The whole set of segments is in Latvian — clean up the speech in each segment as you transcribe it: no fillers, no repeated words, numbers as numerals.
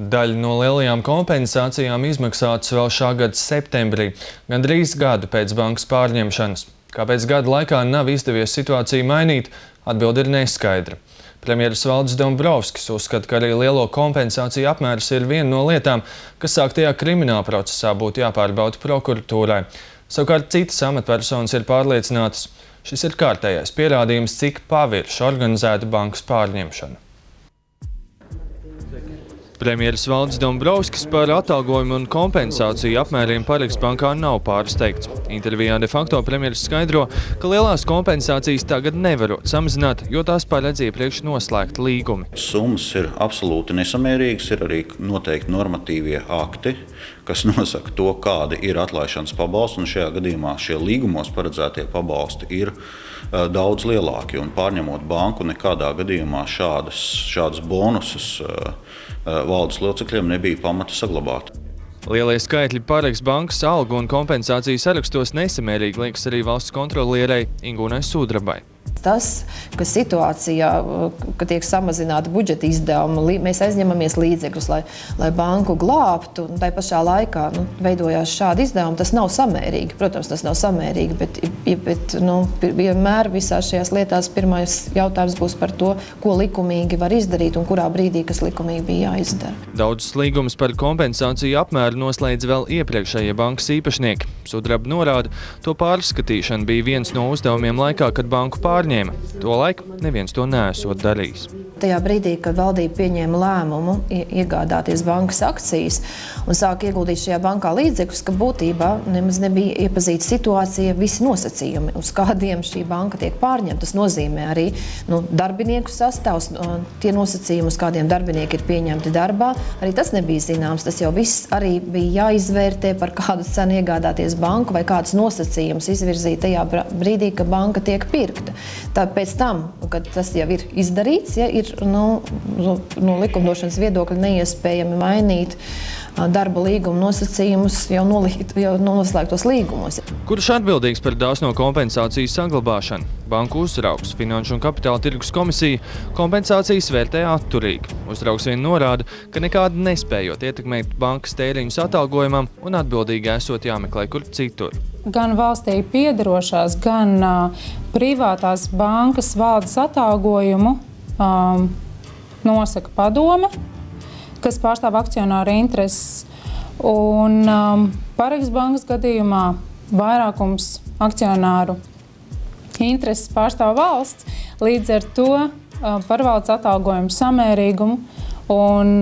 Daļa no lielajām kompensācijām izmaksātas vēl šā gada septembrī, gandrīz gadu pēc bankas pārņemšanas. Kāpēc gada laikā nav izdevies situāciju mainīt, atbilde ir neskaidra. Premjeras Valdis Dombrovskis uzskata, ka arī lielo kompensāciju apmērs ir viena no lietām, kas sāktajā krimināla procesā būtu jāpārbauda prokuratūrai. Savukārt citas amatpersonas ir pārliecinātas, šis ir kārtējais pierādījums, cik pavirši organizēta bankas pārņemšana. Premjeras Valdis Dombrovskis par atalgojumu un kompensāciju apmēriem Parex bankā nav pārsteigts. Intervijā de facto premjeras skaidro, ka lielās kompensācijas tagad nevarot samazināt, jo tās paredz iepriekš noslēgt līgumi. Summas ir absolūti nesamērīgas, ir arī noteikti normatīvie akti, kas nosaka to, kāda ir atlaišanas pabalsti, un šajā gadījumā šie līgumos paredzētie pabalsti ir daudz lielāki, un pārņemot banku nekādā gadījumā šādas bonusus valdes locekļiem nebija pamata saglabāt. Lielie skaitļi Parex bankas algu un kompensāciju sarakstos nesamērīgi liekas arī valsts kontrolierei Inguņai Sudrabai. Tas, ka situācijā, ka tiek samazināta budžeta izdevuma, mēs aizņemamies līdzekļus, lai banku glābtu, un tai pašā laikā veidojās šādi izdevumi, tas nav samērīgi. Protams, tas nav samērīgi, bet vienmēr visās šajās lietās pirmais jautājums būs par to, ko likumīgi var izdarīt un kurā brīdī, kas likumīgi bija jāizdara. Daudzus līgumus par kompensāciju apmēru noslēdz vēl iepriekšējie bankas īpašnieki. Sudraba norāda, to pārskatīšana bija viens no uzdevumiem laikā, kad banku pārņēma. Tolaik neviens to neesot darījis. Tajā brīdī, kad valdība pieņēma lēmumu iegādāties bankas akcijas un sāk ieguldīt šajā bankā līdzekļus, ka būtībā nemaz nebija iepazīta situācija, visi nosacījumi, uz kādiem šī banka tiek pārņemta. Tas nozīmē arī darbinieku sastāvs, tie nosacījumi, uz kādiem darbinieki ir pieņemti darbā. Arī tas nebija zināms, tas jau viss arī bija jāizvērtē, par kādu cenu iegādāties banku vai kādus nosacījumus izvirzīt tajā brīdī, ka banka tiek pirkta. Tāpēc tam, kad tas jau ir izdarīts, ir no likumdošanas viedokļa neiespējami mainīt darba līguma nosacījumus jau noslēgtos līgumos. Kurš atbildīgs par dāsno kompensācijas saglabāšanu? Banku uzraugs, Finanšu un kapitāla tirgus komisija kompensācijas vērtē atturīgi. Uzraugs vien norāda, ka nekādi nespējot ietekmēt bankas tēriņus atalgojumam un atbildīgi esot jāmeklē kur citur. Gan valstī piederošās, gan privātās bankas valdes atalgojumu nosaka padome, kas pārstāv akcionāra intereses. Un Parex bankas gadījumā vairākums akcionāru intereses pārstāv valsts, līdz ar to par valdes atalgojumu samērīgumu un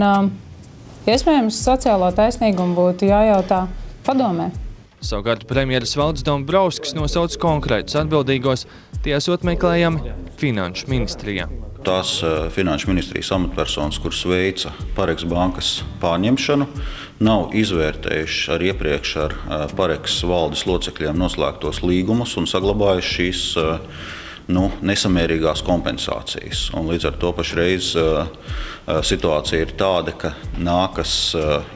iespējams sociālo taisnīgumu būtu jājautā padomē. Savukārt premjeras Valdis Dombrovskis nosauc konkrētus atbildīgos, tie esot meklējami Finanšu ministrijā. Tās Finanšu ministrijas amatpersonas, kuras veica Parex bankas pārņemšanu, nav izvērtējuši ar iepriekš ar Parex valdes locekļiem noslēgtos līgumus un saglabājuši šīs nesamērīgās kompensācijas. Un līdz ar to pašreiz situācija ir tāda, ka nākas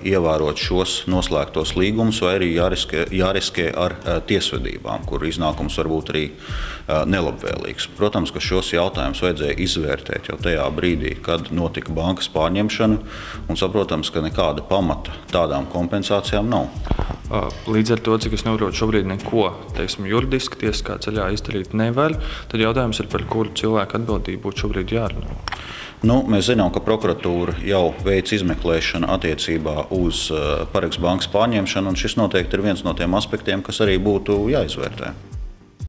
ievērot šos noslēgtos līgumus vai arī jāriskē ar tiesvedībām, kur iznākums var būt arī nelabvēlīgs. Protams, ka šos jautājumus vajadzēja izvērtēt jau tajā brīdī, kad notika bankas pārņemšana, un saprotams, ka nekāda pamata tādām kompensācijām nav. Līdz ar to, cik es nevaru šobrīd neko, teiksim, juridiski tiesiskā ceļā izdarīt nevar, tad jautājums ir, par kuru cilvēku atbildību būtu šobrīd jārunā. Mēs zinām, ka prokuratūra jau veic izmeklēšanu attiecībā uz Parex bankas pārņemšanu, un šis noteikti ir viens no tiem aspektiem, kas arī būtu jāizvērtē.